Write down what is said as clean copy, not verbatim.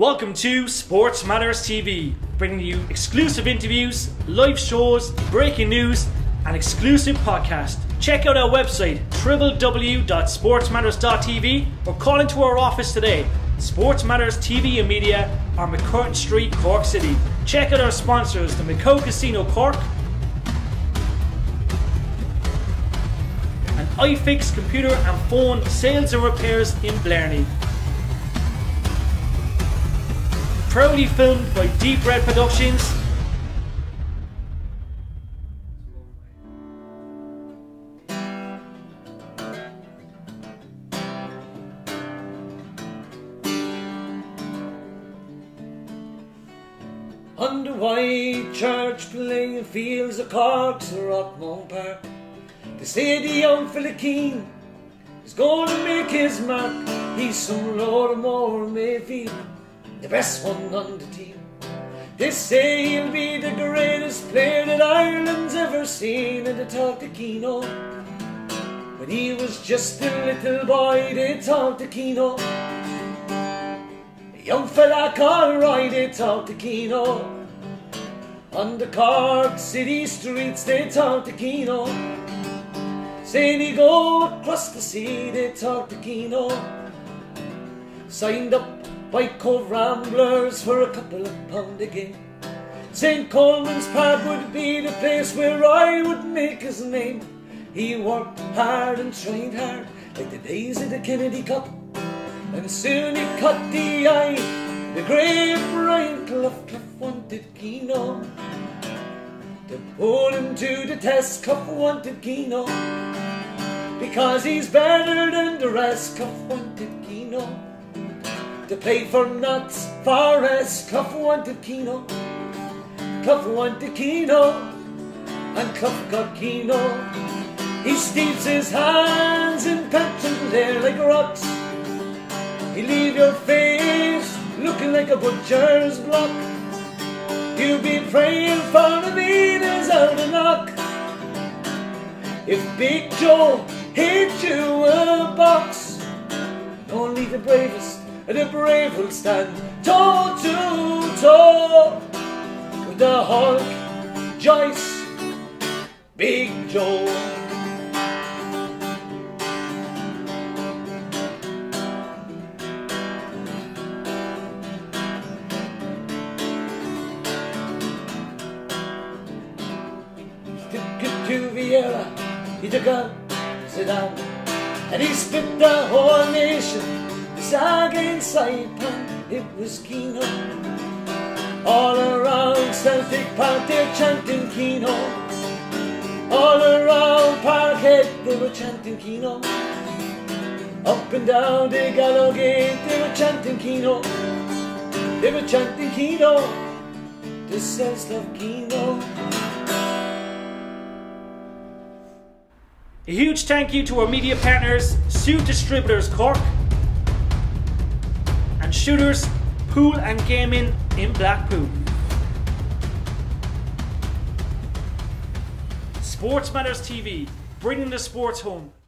Welcome to Sports Matters TV, bringing you exclusive interviews, live shows, breaking news, and exclusive podcast. Check out our website, www.sportsmatters.tv, or call into our office today, Sports Matters TV and Media, on McCurtain Street, Cork City. Check out our sponsors, the McCoh Casino Cork, and iFix Computer and Phone Sales and Repairs in Blarney. Proudly filmed by Deep Red Productions. On the wide church playing fields of Cork's Rockmount Park, they say the young fella Keane is going to make his mark. He's some Lord Mayfield, the best one on the team. They say he'll be the greatest player that Ireland's ever seen. And they talked to Keano when he was just a little boy. They talked to Keano, a young fella called Roy. They talked to Keano on the Cork city streets. They talked to Keano, saying he go across the sea. They talked to Keano, signed up White Cove Ramblers for a couple of pound a game. St. Coleman's Pad would be the place where Roy would make his name. He worked hard and trained hard, like the days of the Kennedy Cup. And soon he caught the eye, the great Brian Clough wanted Keano to pull him to the test. Clough wanted Keano because he's better than the rest. Clough wanted Keano to play for nuts, far as Clough wanted Keano. Clough wanted Keano, and Clough got Keano. He steeps his hands in pension there like rocks. He leave your face looking like a butcher's block. You'll be praying for the meters out the knock. If Big Joe hit you a box, only the bravest, the brave will stand toe-to-toe with the Hulk, Joyce, Big Joe. He took it to Vieira, he took up Zidane, and he split the whole nation. Sag inside Saipan, it was Keano. All around Celtic Park they're chanting Keano. All around Parkhead they were chanting Keano. Up and down the Gallo Gate they were chanting Keano. They were chanting Keano. The cells love Keano. A huge thank you to our media partners, Sue Distributors Cork, Shooters, Pool and Gaming in Blackpool. Sports Matters TV, bringing the sports home.